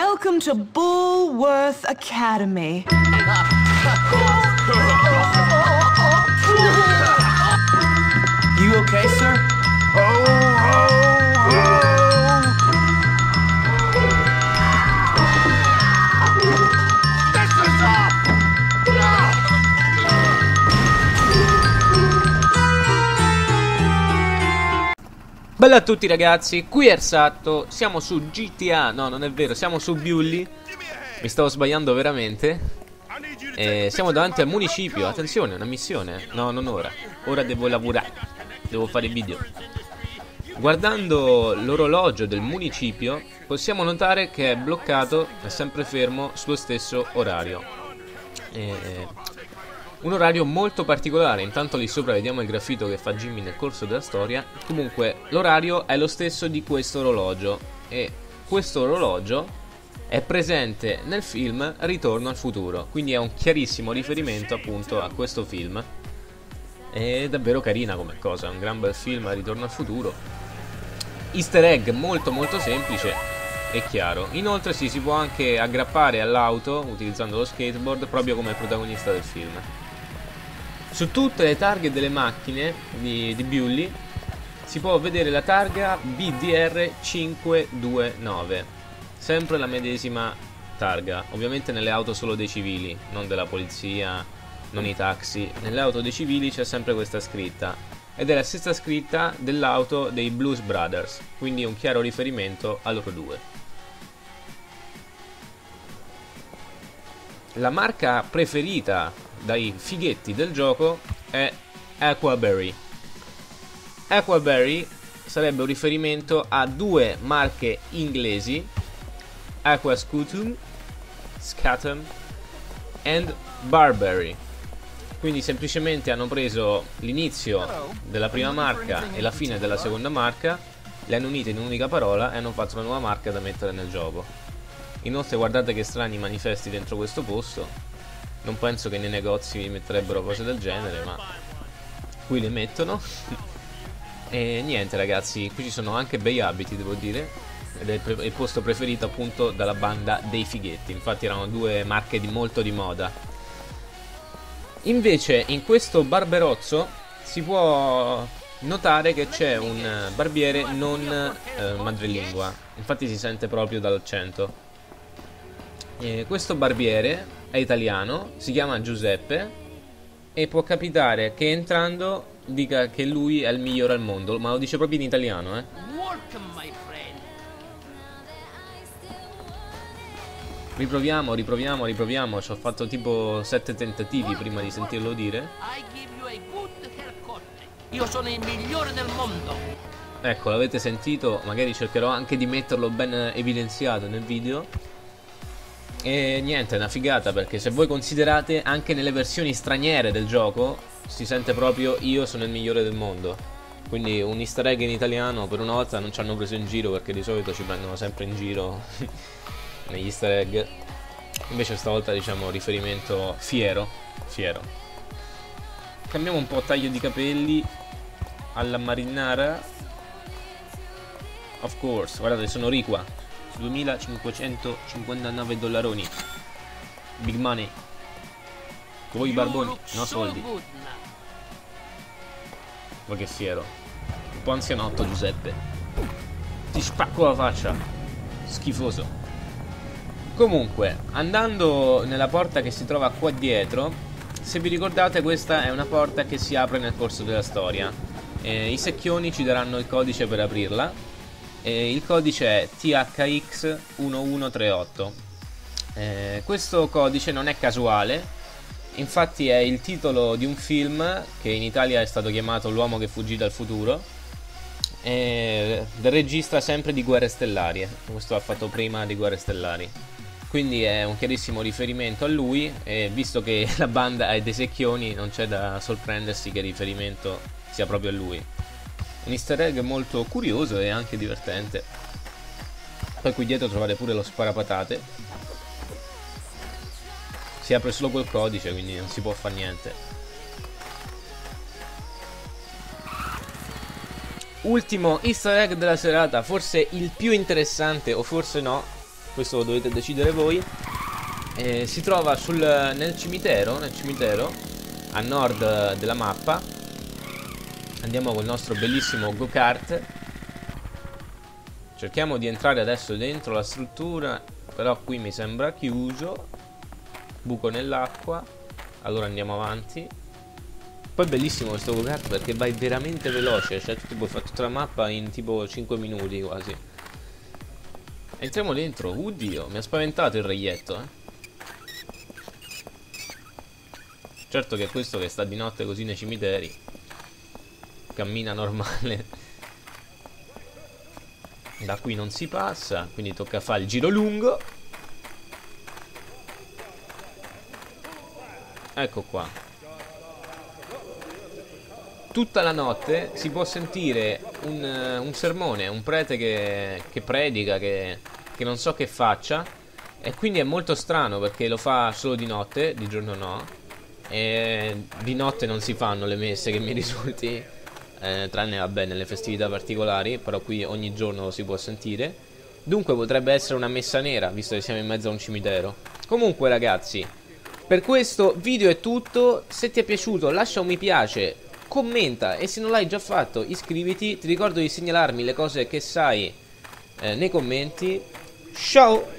Welcome to Bullworth Academy. You okay, sir? Oh, oh, oh. This is up! Bella a tutti ragazzi, qui ErSatto, siamo su GTA, no non è vero, siamo su Bully, mi stavo sbagliando veramente. Siamo davanti al municipio, attenzione, una missione. No, non ora. Ora devo lavorare, devo fare video. Guardando l'orologio del municipio possiamo notare che è bloccato, è sempre fermo sullo stesso orario. Un orario molto particolare. Intanto lì sopra vediamo il graffito che fa Jimmy nel corso della storia. Comunque l'orario è lo stesso di questo orologio, e questo orologio è presente nel film Ritorno al futuro, quindi è un chiarissimo riferimento appunto a questo film. È davvero carina come cosa, è un gran bel film Ritorno al futuro. Easter egg molto molto semplice e chiaro. Inoltre si può anche aggrappare all'auto utilizzando lo skateboard, proprio come il protagonista del film. Su tutte le targhe delle macchine di Bully si può vedere la targa BDR 529. Sempre la medesima targa, ovviamente nelle auto solo dei civili, non della polizia, non i taxi. Nelle auto dei civili c'è sempre questa scritta, ed è la stessa scritta dell'auto dei Blues Brothers, quindi un chiaro riferimento a loro due. La marca preferita dai fighetti del gioco è Aquaberry. Aquaberry sarebbe un riferimento a due marche inglesi, Aquascutum, Scatum and Burberry. Quindi semplicemente hanno preso l'inizio della prima marca e la fine della seconda marca, le hanno unite in un'unica parola e hanno fatto una nuova marca da mettere nel gioco. Inoltre guardate che strani manifesti dentro questo posto. Non penso che nei negozi metterebbero cose del genere, ma qui le mettono. E niente ragazzi, qui ci sono anche bei abiti, devo dire. Ed è il posto preferito appunto dalla banda dei fighetti. Infatti erano due marche molto di moda. Invece in questo barberozzo si può notare che c'è un barbiere non madrelingua. Infatti si sente proprio dall'accento. Questo barbiere è italiano, si chiama Giuseppe, e può capitare che entrando dica che lui è il migliore al mondo, ma lo dice proprio in italiano, Riproviamo, ci ho fatto tipo 7 tentativi prima di sentirlo dire. Io sono il migliore del mondo. Ecco, l'avete sentito, magari cercherò anche di metterlo ben evidenziato nel video. E niente, è una figata, perché se voi considerate anche nelle versioni straniere del gioco si sente proprio io sono il migliore del mondo. Quindi un easter egg in italiano, per una volta non ci hanno preso in giro, perché di solito ci prendono sempre in giro negli easter egg. Invece stavolta diciamo riferimento fiero. Cambiamo un po' taglio di capelli alla marinara, of course. Guardate, sono ricua, 2559 dollaroni, big money. Voi barboni, no soldi. Ma che fiero, un po' anzianotto Giuseppe, ti spacco la faccia, schifoso. Comunque, andando nella porta che si trova qua dietro, se vi ricordate questa è una porta che si apre nel corso della storia. I secchioni ci daranno il codice per aprirla. Il codice è THX 1138. Questo codice non è casuale, infatti è il titolo di un film che in Italia è stato chiamato L'uomo che fuggì dal futuro, del regista sempre di Guerre Stellari. Questo ha fatto prima di Guerre Stellari, quindi è un chiarissimo riferimento a lui, e visto che la banda è dei secchioni non c'è da sorprendersi che il riferimento sia proprio a lui. Un easter egg molto curioso e anche divertente. Poi qui dietro trovate pure lo sparapatate, si apre solo quel codice, quindi non si può fare niente. Ultimo easter egg della serata, forse il più interessante o forse no. questo lo dovete decidere voi. Si trova nel cimitero a nord della mappa. Andiamo col nostro bellissimo go-kart. Cerchiamo di entrare adesso dentro la struttura, però qui mi sembra chiuso. Buco nell'acqua. Allora andiamo avanti. Poi è bellissimo questo go-kart perché vai veramente veloce, cioè tu puoi fare tutta la mappa in tipo 5 minuti quasi. Entriamo dentro. Oddio, mi ha spaventato il reietto, eh. Certo che questo che sta di notte così nei cimiteri cammina normale. Da qui non si passa, quindi tocca fare il giro lungo. Ecco qua. Tutta la notte si può sentire un sermone, un prete che predica, che non so che faccia. E quindi è molto strano perché lo fa solo di notte, di giorno no. E di notte non si fanno le messe che mi risulti, tranne vabbè nelle festività particolari, però qui ogni giorno lo si può sentire. Dunque potrebbe essere una messa nera, visto che siamo in mezzo a un cimitero. Comunque ragazzi, per questo video è tutto. Se ti è piaciuto lascia un mi piace, commenta, e se non l'hai già fatto iscriviti. Ti ricordo di segnalarmi le cose che sai nei commenti. Ciao.